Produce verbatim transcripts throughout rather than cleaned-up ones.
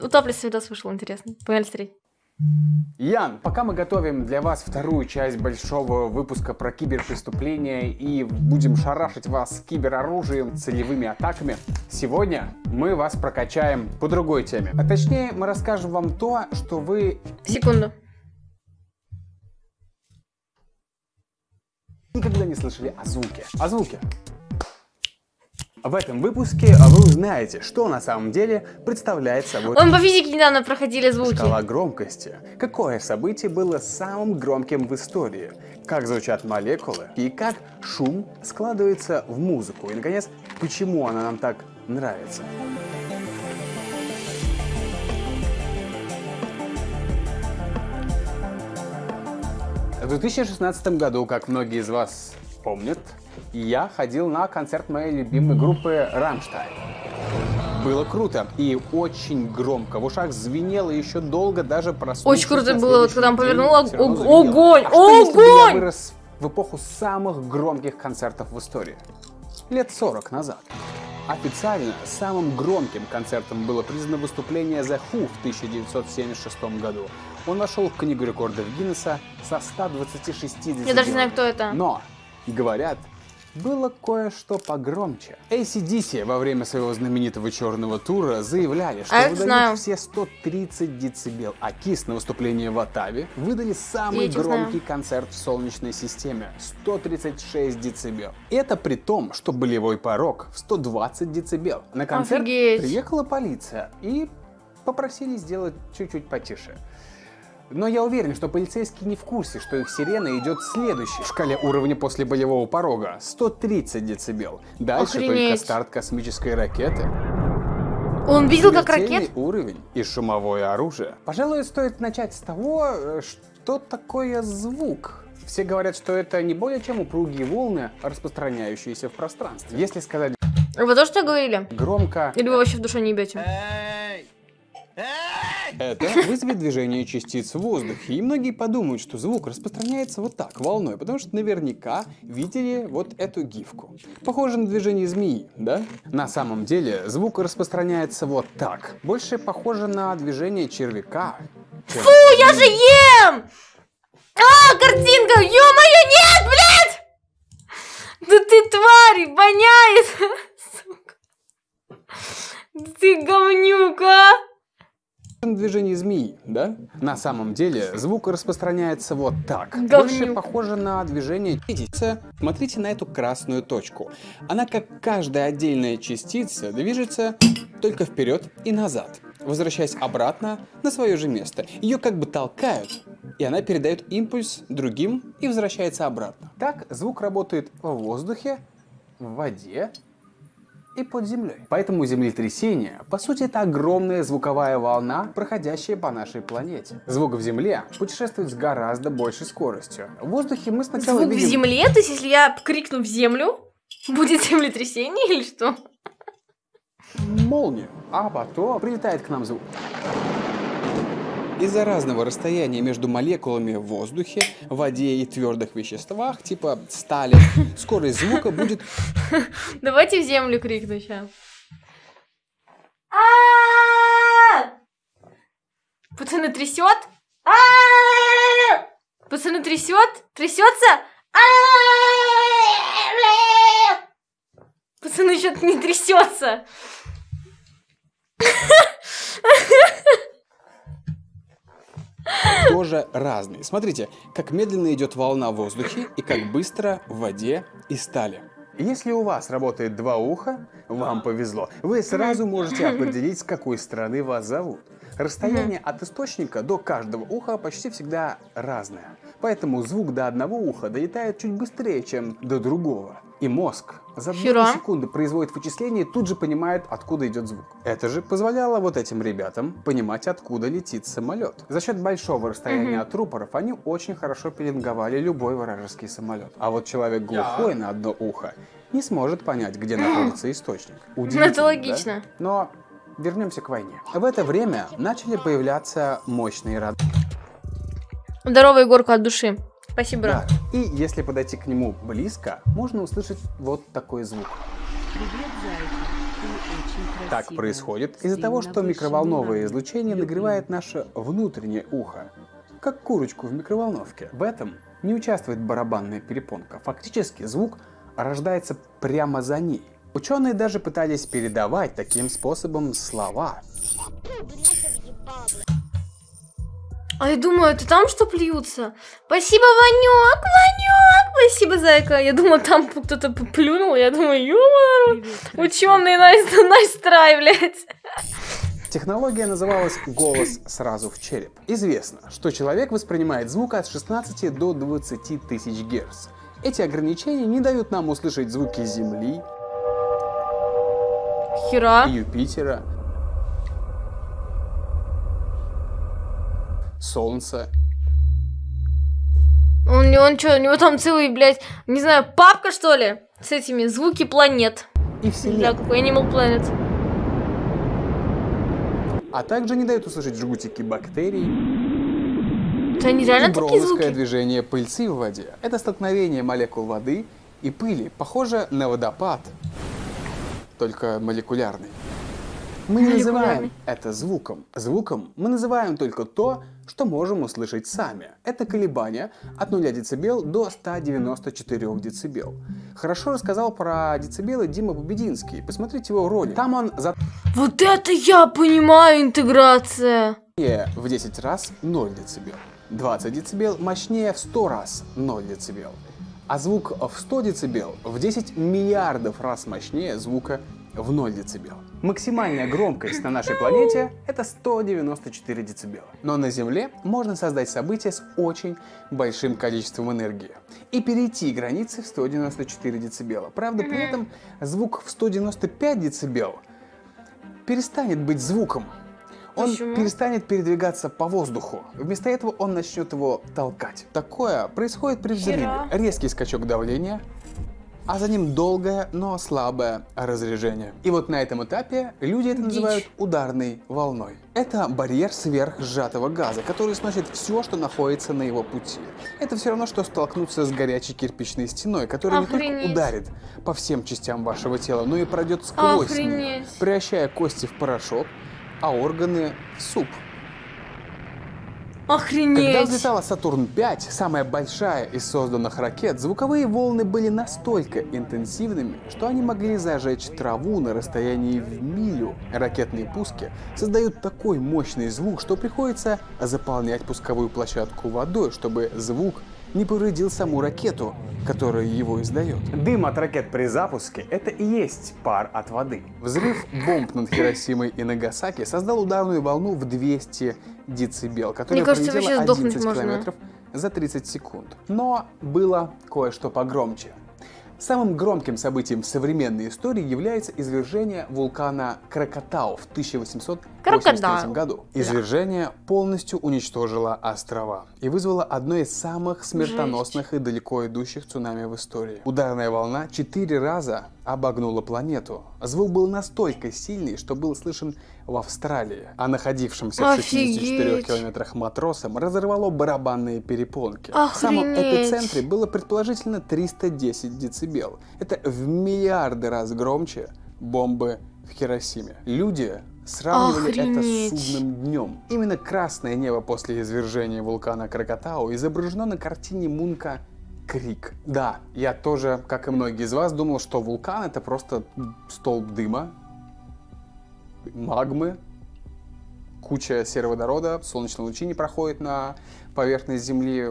Утоплюсь, видос вышел интересный. Погнали смотреть. Ян, пока мы готовим для вас вторую часть большого выпуска про киберпреступления и будем шарашить вас кибероружием, целевыми атаками, сегодня мы вас прокачаем по другой теме. А точнее, мы расскажем вам то, что вы... Секунду. Никогда не слышали о звуке. О звуке. В этом выпуске вы узнаете, что на самом деле представляет собой... Он по физике недавно проходили звуки. Шкала громкости. Какое событие было самым громким в истории? Как звучат молекулы? И как шум складывается в музыку? И, наконец, почему она нам так нравится? В две тысячи шестнадцатом году, как многие из вас помнят, я ходил на концерт моей любимой группы «Рамштайн». Было круто и очень громко. В ушах звенело еще долго, даже проснувшись. Очень круто было, вот, когда он повернул, огонь, огонь! Я вырос в эпоху самых громких концертов в истории. Лет сорок назад. Официально самым громким концертом было признано выступление The Who в тысяча девятьсот семьдесят шестом году. Он вошел в книгу рекордов Гиннесса со ста двадцатью шестью десятилетиями. Я даже не знаю, кто это. Но, говорят, было кое-что погромче. эй си ди си во время своего знаменитого черного тура заявляли, что а выдают все сто тридцать децибел, а Kiss на выступлении в Оттаве выдали самый я громкий концерт в Солнечной системе – сто тридцать шесть децибел. Это при том, что болевой порог в сто двадцать децибел. На концерт Офигеть. Приехала полиция и попросили сделать чуть-чуть потише. Но я уверен, что полицейские не в курсе, что их сирена идет следующей в шкале уровня после болевого порога – сто тридцать децибел. Дальше Охренеть. Только старт космической ракеты. Он видел, как ракет? Уровень и шумовое оружие. Пожалуй, стоит начать с того, что такое звук. Все говорят, что это не более чем упругие волны, распространяющиеся в пространстве. Если сказать... Вы то, что говорили? Громко... Или вы вообще в душе не бьете? Это вызовет движение частиц в воздухе, и многие подумают, что звук распространяется вот так, волной, потому что наверняка видели вот эту гифку. Похоже на движение змеи, да? На самом деле звук распространяется вот так. Больше похоже на движение червяка. Фу, я же ем! А, картинка! Ё-моё, нет, блядь! Да ты тварь, воняет! Сука. Ты говнюк, а! Движение змеи, да? На самом деле звук распространяется вот так. Говнюк. Больше похоже на движение частицы. Смотрите на эту красную точку. Она, как каждая отдельная частица, движется только вперед и назад, возвращаясь обратно на свое же место. Ее как бы толкают, и она передает импульс другим и возвращается обратно. Так звук работает в воздухе, в воде и под землей. Поэтому землетрясение, по сути, это огромная звуковая волна, проходящая по нашей планете. Звук в земле путешествует с гораздо большей скоростью. В воздухе мы сначала звук видим... в земле? То есть, если я крикну в землю, будет землетрясение или что? Молнию. А потом прилетает к нам звук. Из-за разного расстояния между молекулами в воздухе, воде и твердых веществах, типа стали, скорость звука будет... Давайте в землю крикну сейчас. Пацаны, трясет? Пацаны, трясет? Трясется? Пацаны, что-то не трясется. Тоже разные. Смотрите, как медленно идет волна в воздухе и как быстро в воде и стали. Если у вас работает два уха, вам повезло. Вы сразу можете определить, с какой стороны вас зовут. Расстояние от источника до каждого уха почти всегда разное. Поэтому звук до одного уха долетает чуть быстрее, чем до другого. И мозг за две секунды производит вычисление и тут же понимает, откуда идет звук. Это же позволяло вот этим ребятам понимать, откуда летит самолет. За счет большого расстояния mm-hmm. от рупоров они очень хорошо пеленговали любой вражеский самолет. А вот человек глухой yeah. на одно ухо не сможет понять, где находится источник. Удивительно, это логично. Да? Но вернемся к войне. В это время начали появляться мощные радары. Здорово, Егорку, от души. Спасибо, брат. Да. И если подойти к нему близко, можно услышать вот такой звук. Так происходит из-за того, что микроволновое излучение нагревает наше внутреннее ухо, как курочку в микроволновке. В этом не участвует барабанная перепонка. Фактически звук рождается прямо за ней. Ученые даже пытались передавать таким способом слова. А я думаю, это там что плюются? Спасибо, Ванёк, Ванёк, спасибо, зайка. Я думаю, там кто-то плюнул, я думаю, юмор, ученые настраивают. Технология называлась «голос сразу в череп». Известно, что человек воспринимает звук от шестнадцати до двадцати тысяч герц. Эти ограничения не дают нам услышать звуки Земли, Хера. Юпитера, Солнца. Он, он что, у него там целый, блядь, не знаю, папка, что ли? С этими звуки планет. И вселенная. Какой Animal Planet. А также не дают услышать жгутики бактерий. Это не реально такие звуки? Движение пыльцы в воде. Это столкновение молекул воды и пыли, похоже на водопад, только молекулярный. Мы не называем это звуком. Звуком мы называем только то, что можем услышать сами. Это колебания от нуля децибел до ста девяноста четырёх децибел. Хорошо рассказал про децибелы Дима Побединский. Посмотрите его ролик. Там он за... Вот это я понимаю, интеграция! В десять раз ноль децибел. двадцать децибел мощнее в сто раз ноль децибел. А звук в сто децибел в десять миллиардов раз мощнее звука в ноль децибел. Максимальная громкость на нашей планете – это сто девяносто четыре децибела. Но на Земле можно создать событие с очень большим количеством энергии и перейти границы в сто девяносто четыре децибела. Правда, при этом звук в сто девяносто пять децибел перестанет быть звуком. Он Почему? перестанет передвигаться по воздуху. Вместо этого он начнет его толкать. Такое происходит при взрыве. Резкий скачок давления, а за ним долгое, но слабое разрежение. И вот на этом этапе люди это называют ударной волной. Это барьер сверхсжатого газа, который сносит все, что находится на его пути. Это все равно, что столкнуться с горячей кирпичной стеной, которая Охренеть. не только ударит по всем частям вашего тела, но и пройдет сквозь нее, превращая кости в порошок, а органы в суп. Охренеть! Когда взлетала Сатурн пять, самая большая из созданных ракет, звуковые волны были настолько интенсивными, что они могли зажечь траву на расстоянии в милю. Ракетные пуски создают такой мощный звук, что приходится заполнять пусковую площадку водой, чтобы звук не повредил саму ракету, которая его издает. Дым от ракет при запуске – это и есть пар от воды. Взрыв бомб над Хиросимой и Нагасаки создал ударную волну в двести децибел, которая пролетела одиннадцать километров за тридцать секунд. Но было кое-что погромче. Самым громким событием в современной истории является извержение вулкана Кракатау в тысяча восемьсот восемьдесят третьем году. Извержение полностью уничтожило острова и вызвало одно из самых смертоносных Жесть. и далеко идущих цунами в истории. Ударная волна четыре раза обогнула планету. Звук был настолько сильный, что был слышен в Австралии, а находившимся Офигеть. в шестидесяти четырёх километрах матросам разорвало барабанные перепонки. Охренеть. В самом эпицентре было предположительно триста десять децибел. Это в миллиарды раз громче бомбы в Хиросиме. Люди сравнивали Охренеть. это с судным днем. Именно красное небо после извержения вулкана Кракатау изображено на картине Мунка «Крик». Да, я тоже, как и многие из вас, думал, что вулкан — это просто столб дыма, магмы, куча сероводорода, солнечные лучи не проходят на поверхность Земли,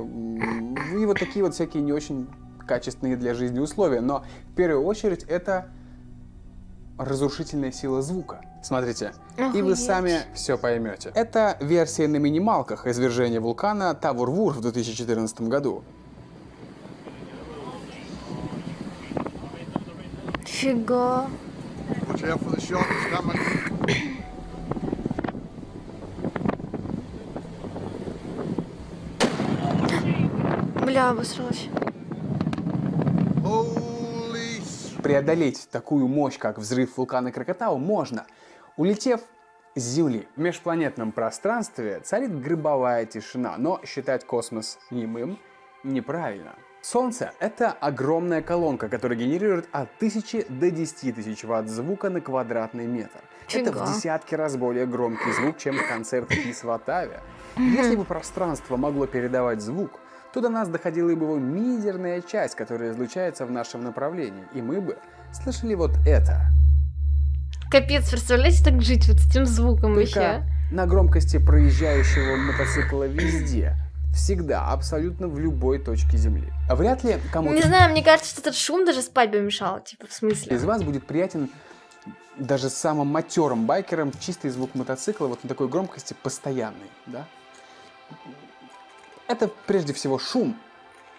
и вот такие вот всякие не очень качественные для жизни условия. Но в первую очередь это разрушительная сила звука. Смотрите, Охренеть. и вы сами все поймете. Это версия на минималках извержения вулкана Тавурвур в две тысячи четырнадцатом году. Фига. Бля, обосралась. Преодолеть такую мощь, как взрыв вулкана Кракатау, можно, улетев с Земли. В межпланетном пространстве царит гробовая тишина, но считать космос немым неправильно. Солнце — это огромная колонка, которая генерирует от тысячи до десяти тысяч ватт звука на квадратный метр. Фига. Это в десятки раз более громкий звук, чем концерт Kiss в Оттаве. Если бы пространство могло передавать звук, то до нас доходила бы его мизерная часть, которая излучается в нашем направлении, и мы бы слышали вот это. Капец, представляете, так жить вот с этим звуком только еще? На громкости проезжающего мотоцикла везде. Всегда, абсолютно в любой точке Земли. А вряд ли кому-то... Не знаю, мне кажется, что этот шум даже спать бы мешал, типа, в смысле. Из вас будет приятен даже самым матерым байкером чистый звук мотоцикла вот на такой громкости постоянный, да? Это прежде всего шум,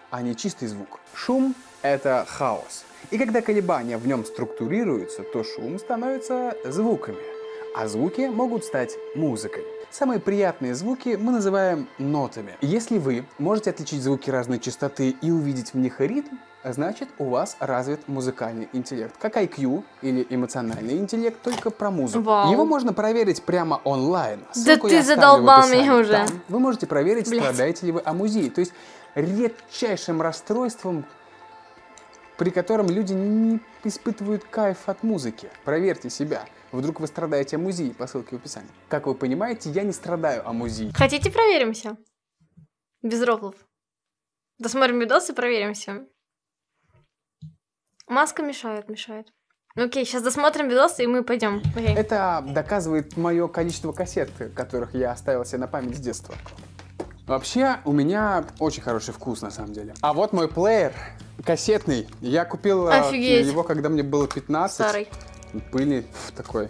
а не чистый звук. Шум — это хаос. И когда колебания в нем структурируются, то шум становится звуками. А звуки могут стать музыкой. Самые приятные звуки мы называем нотами. Если вы можете отличить звуки разной частоты и увидеть в них ритм, значит, у вас развит музыкальный интеллект. Как ай кью или эмоциональный интеллект, только про музыку. Вау. Его можно проверить прямо онлайн. Ссылку да ты задолбал меня уже. Там вы можете проверить, блядь, страдаете ли вы амузией. То есть редчайшим расстройством, при котором люди не испытывают кайф от музыки. Проверьте себя. Вдруг вы страдаете амузией, по ссылке в описании. Как вы понимаете, я не страдаю амузией. Хотите, проверимся? Без рофлов. Досмотрим видос и проверимся. Маска мешает, мешает. Окей, сейчас досмотрим видос и мы пойдем. Окей. Это доказывает мое количество кассет, которых я оставил себе на память с детства. Вообще, у меня очень хороший вкус, на самом деле. А вот мой плеер кассетный. Я купил Офигеть. его, когда мне было пятнадцать. Старый. Пыльный такой.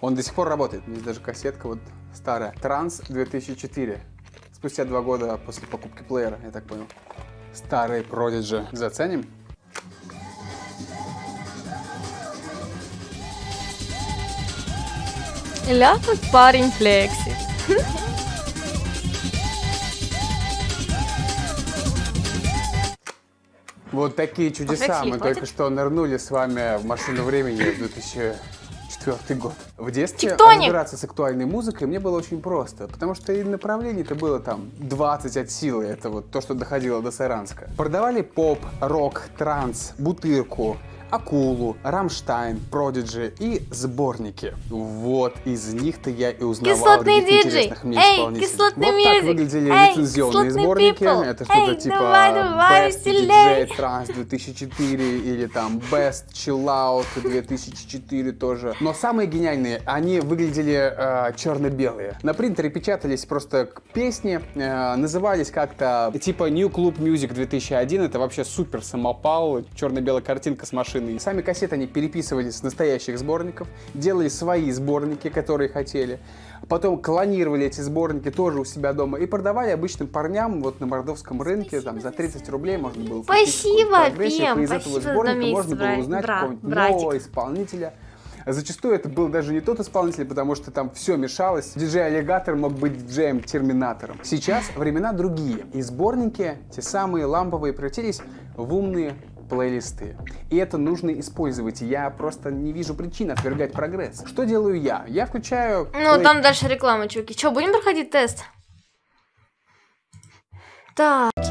Он до сих пор работает. У меня даже кассетка вот старая. Транс две тысячи четыре. Спустя два года после покупки плеера, я так понял. Старый Продиджи. Заценим. Ля, тут парень флексит. Вот такие чудеса. Мы только что нырнули с вами в машину времени в две тысячи четвёртый год. В детстве разбираться с актуальной музыкой мне было очень просто, потому что и направлений-то было там двадцать от силы, это вот то, что доходило до Саранска. Продавали поп, рок, транс, бутырку, акулу, Рамштайн, Продиджи и сборники. Вот из них-то я и узнавал кислотный диджей. Эй, кислотный мюзик. Вот так выглядели Эй, лицензионные сборники. People. Это что-то типа давай, давай, Best веселей. ди джей Trans две тысячи четыре или там Best Chill Out две тысячи четыре тоже. Но самые гениальные, они выглядели э, черно-белые. На принтере печатались просто песни, э, назывались как-то типа New Club Music две тысячи один. Это вообще супер самопал, черно-белая картинка с машиной. Сами кассеты они переписывали с настоящих сборников, делали свои сборники, которые хотели. Потом клонировали эти сборники тоже у себя дома и продавали обычным парням вот на мордовском рынке. Спасибо, там за тридцать рублей можно было купить. Спасибо, Пем! Из этого сборника можно было узнать какого-нибудь нового исполнителя. Зачастую это был даже не тот исполнитель, потому что там все мешалось. Диджей-аллигатор мог быть диджеем-терминатором. Сейчас времена другие. И сборники, те самые ламповые, превратились в умные плейлисты. И это нужно использовать. Я просто не вижу причин отвергать прогресс. Что делаю я? Я включаю... Ну, плей... там дальше реклама, чуваки. Че, будем проходить тест? Так...